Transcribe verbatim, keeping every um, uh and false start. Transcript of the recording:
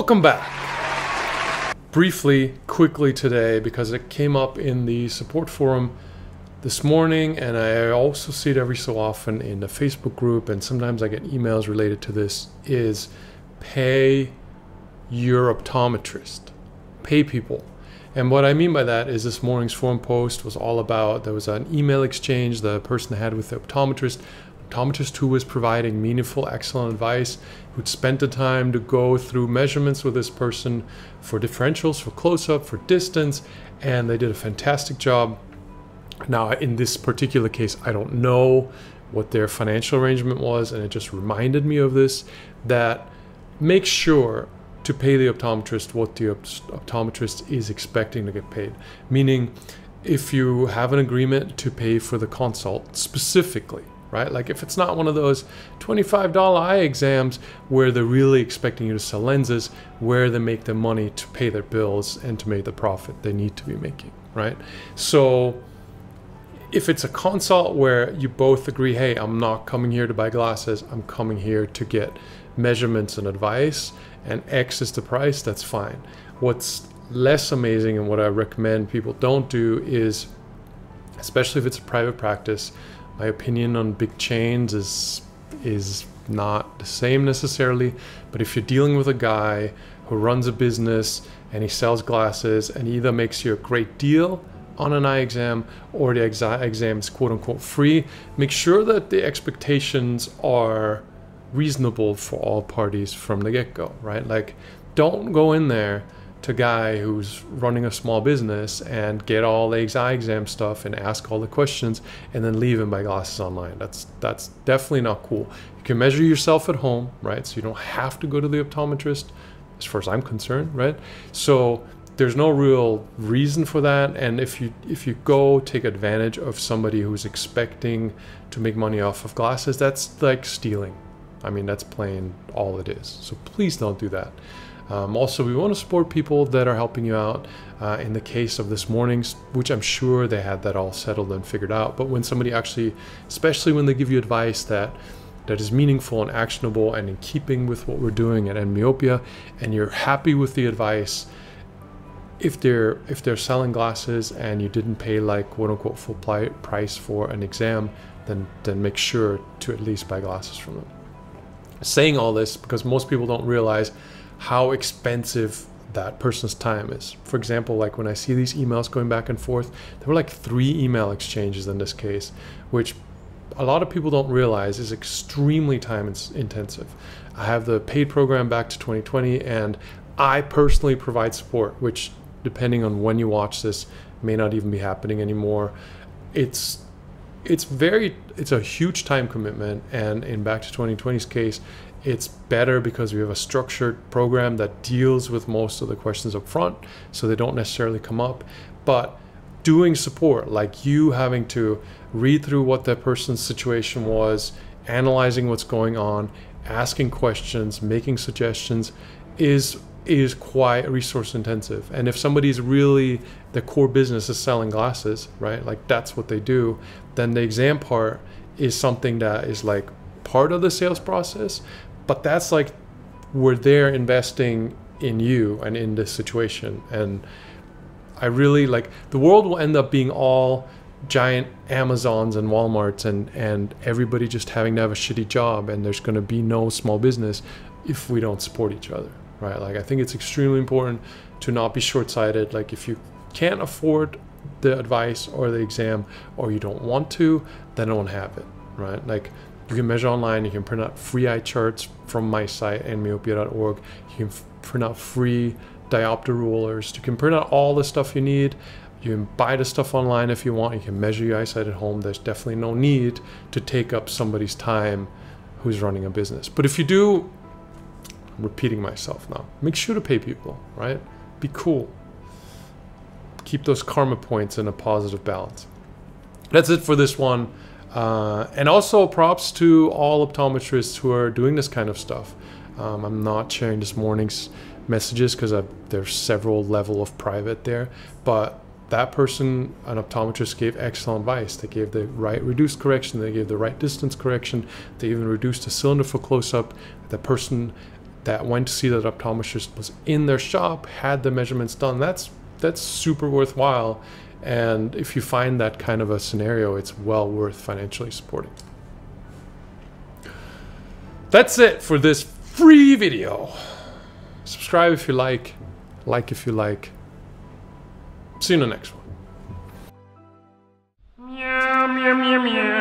Welcome back. Briefly, quickly today, because it came up in the support forum this morning, and I also see it every so often in the Facebook group, and sometimes I get emails related to this, is pay your optometrist. Pay people. And what I mean by that is this morning's forum post was all about, there was an email exchange the person had with the optometrist, optometrist who was providing meaningful, excellent advice, who'd spent the time to go through measurements with this person for differentials, for close-up, for distance, and they did a fantastic job. Now, in this particular case, I don't know what their financial arrangement was, and it just reminded me of this, that make sure to pay the optometrist what the optometrist is expecting to get paid. Meaning, if you have an agreement to pay for the consult specifically, right? Like if it's not one of those twenty-five dollar eye exams where they're really expecting you to sell lenses, where they make the money to pay their bills and to make the profit they need to be making, right? So if it's a consult where you both agree, hey, I'm not coming here to buy glasses, I'm coming here to get measurements and advice, and X is the price, that's fine. What's less amazing and what I recommend people don't do is, especially if it's a private practice, my opinion on big chains is is not the same necessarily, but if you're dealing with a guy who runs a business and he sells glasses and he either makes you a great deal on an eye exam or the exam is quote unquote free, make sure that the expectations are reasonable for all parties from the get-go, right? Like, don't go in there to a guy who's running a small business and get all the eye exam stuff and ask all the questions and then leave and buy glasses online. That's that's definitely not cool. You can measure yourself at home, right? So you don't have to go to the optometrist, as far as I'm concerned, right? So there's no real reason for that, and if you if you go take advantage of somebody who's expecting to make money off of glasses, that's like stealing. I mean, that's plain all it is. So please don't do that. Um, also, we want to support people that are helping you out. Uh, in the case of this morning's, which I'm sure they had that all settled and figured out, but when somebody actually, especially when they give you advice that that is meaningful and actionable and in keeping with what we're doing at End Myopia, and you're happy with the advice, if they're if they're selling glasses and you didn't pay like quote unquote full price for an exam, then then make sure to at least buy glasses from them. Saying all this because most people don't realize how expensive that person's time is. For example, like when I see these emails going back and forth, there were like three email exchanges in this case, which a lot of people don't realize is extremely time intensive. I have the paid program back to twenty twenty, and I personally provide support, which depending on when you watch this may not even be happening anymore. It's It's very, it's a huge time commitment, and in Back to twenty twenty's case, it's better because we have a structured program that deals with most of the questions up front, so they don't necessarily come up. But doing support, like you having to read through what that person's situation was, analyzing what's going on, asking questions, making suggestions, is is quite resource intensive. And if somebody's really, the core business is selling glasses, right? Like that's what they do. Then the exam part is something that is like part of the sales process, but that's like where they're investing in you and in this situation. And I really like, the world will end up being all giant Amazons and Walmarts and, and everybody just having to have a shitty job, and there's gonna be no small business if we don't support each other. Right, like I think it's extremely important to not be short-sighted. Like if you can't afford the advice or the exam, or you don't want to, then don't have it, right? Like you can measure online, you can print out free eye charts from my site, end myopia dot org. You can print out free diopter rulers. You can print out all the stuff you need. You can buy the stuff online if you want. You can measure your eyesight at home. There's definitely no need to take up somebody's time who's running a business. But if you do, repeating myself now, make sure to pay people, right? Be cool. Keep those karma points in a positive balance. That's it for this one. Uh, and also props to all optometrists who are doing this kind of stuff. Um, I'm not sharing this morning's messages because there's several level of private there, but that person, an optometrist, gave excellent advice. They gave the right reduced correction. They gave the right distance correction. They even reduced the cylinder for close-up. The person that went to see that optometrist was in their shop, had the measurements done. That's that's super worthwhile. And if you find that kind of a scenario, it's well worth financially supporting. That's it for this free video. Subscribe if you like, like if you like. See you in the next one. Meow, meow, meow, meow.